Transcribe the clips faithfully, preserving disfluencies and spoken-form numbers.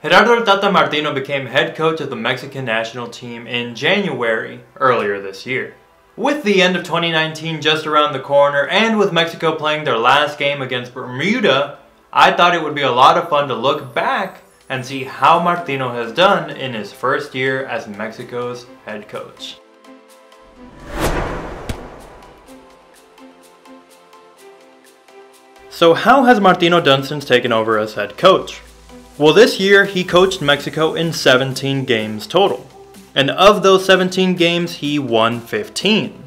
Gerardo Tata Martino became head coach of the Mexican national team in January earlier this year. With the end of twenty nineteen just around the corner and with Mexico playing their last game against Bermuda, I thought it would be a lot of fun to look back and see how Martino has done in his first year as Mexico's head coach. So how has Martino done since taking over as head coach? Well, this year he coached Mexico in seventeen games total, and of those seventeen games he won fifteen.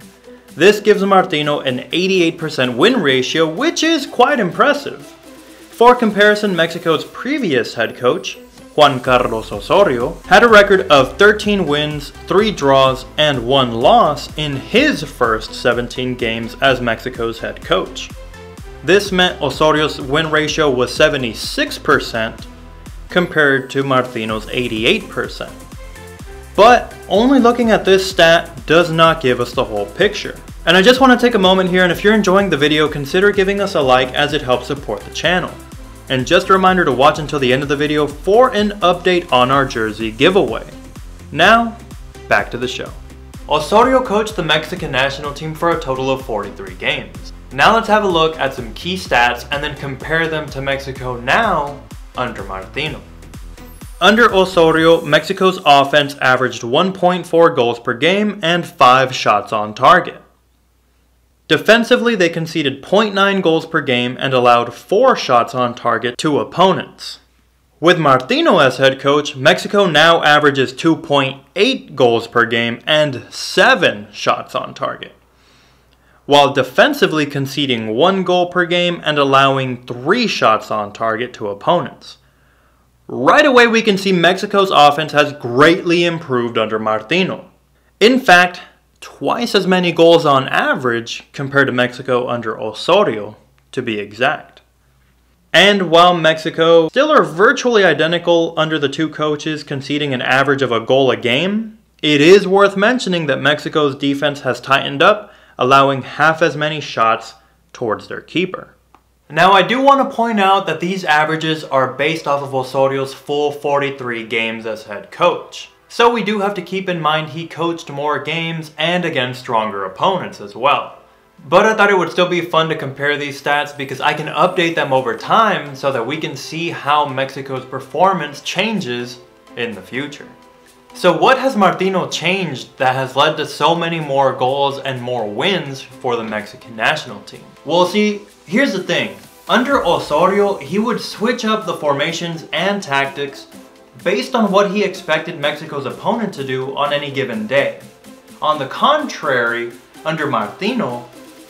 This gives Martino an eighty-eight percent win ratio, which is quite impressive. For comparison, Mexico's previous head coach, Juan Carlos Osorio, had a record of thirteen wins, three draws, and one loss in his first seventeen games as Mexico's head coach. This meant Osorio's win ratio was seventy-six percent, compared to Martino's eighty-eight percent. But only looking at this stat does not give us the whole picture. And I just want to take a moment here, and if you're enjoying the video, consider giving us a like as it helps support the channel. And just a reminder to watch until the end of the video for an update on our jersey giveaway. Now, back to the show. Osorio coached the Mexican national team for a total of forty-three games. Now let's have a look at some key stats and then compare them to Mexico now under Martino. Under Osorio, Mexico's offense averaged one point four goals per game and five shots on target. Defensively, they conceded zero point nine goals per game and allowed four shots on target to opponents. With Martino as head coach, Mexico now averages two point eight goals per game and seven shots on target, while defensively conceding one goal per game and allowing three shots on target to opponents. Right away, we can see Mexico's offense has greatly improved under Martino. In fact, twice as many goals on average compared to Mexico under Osorio, to be exact. And while Mexico still are virtually identical under the two coaches, conceding an average of a goal a game, it is worth mentioning that Mexico's defense has tightened up, allowing half as many shots towards their keeper. Now I do want to point out that these averages are based off of Osorio's full forty-three games as head coach. So we do have to keep in mind he coached more games and against stronger opponents as well. But I thought it would still be fun to compare these stats because I can update them over time so that we can see how Mexico's performance changes in the future. So what has Martino changed that has led to so many more goals and more wins for the Mexican national team? Well, see, here's the thing. Under Osorio, he would switch up the formations and tactics based on what he expected Mexico's opponent to do on any given day. On the contrary, under Martino,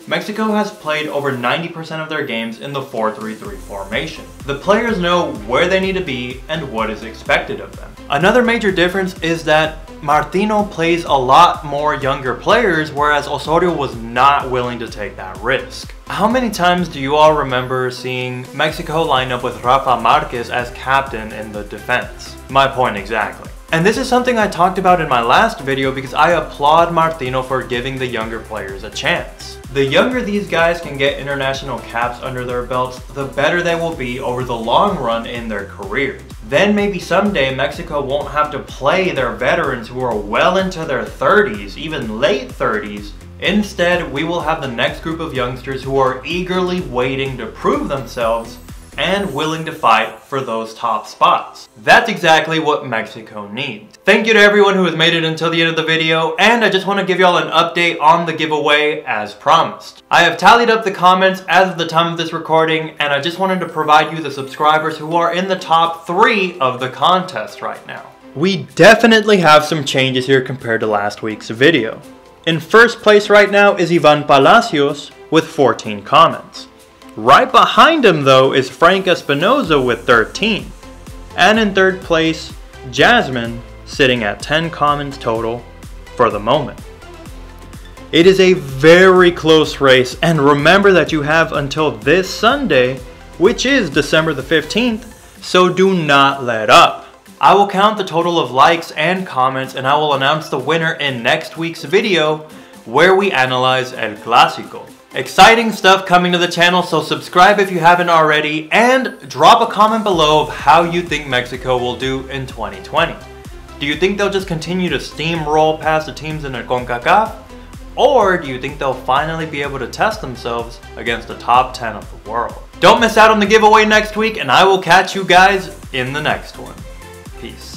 Mexico has played over ninety percent of their games in the four three three formation. The players know where they need to be and what is expected of them. Another major difference is that Martino plays a lot more younger players, whereas Osorio was not willing to take that risk. How many times do you all remember seeing Mexico line up with Rafa Marquez as captain in the defense? My point exactly. And this is something I talked about in my last video because I applaud Martino for giving the younger players a chance. The younger these guys can get international caps under their belts, the better they will be over the long run in their career. Then maybe someday Mexico won't have to play their veterans who are well into their thirties, even late thirties. Instead, we will have the next group of youngsters who are eagerly waiting to prove themselves and willing to fight for those top spots. That's exactly what Mexico needs. Thank you to everyone who has made it until the end of the video, and I just want to give y'all an update on the giveaway as promised. I have tallied up the comments as of the time of this recording, and I just wanted to provide you the subscribers who are in the top three of the contest right now. We definitely have some changes here compared to last week's video. In first place right now is Ivan Palacios with fourteen comments. Right behind him, though, is Frank Espinoza with thirteen. And in third place, Jasmine, sitting at ten comments total for the moment. It is a very close race, and remember that you have until this Sunday, which is December the fifteenth, so do not let up. I will count the total of likes and comments, and I will announce the winner in next week's video, where we analyze El Clásico. Exciting stuff coming to the channel, so subscribe if you haven't already and drop a comment below of how you think Mexico will do in twenty twenty. Do you think they'll just continue to steamroll past the teams in the CONCACAF? Or do you think they'll finally be able to test themselves against the top ten of the world? Don't miss out on the giveaway next week, and I will catch you guys in the next one. Peace.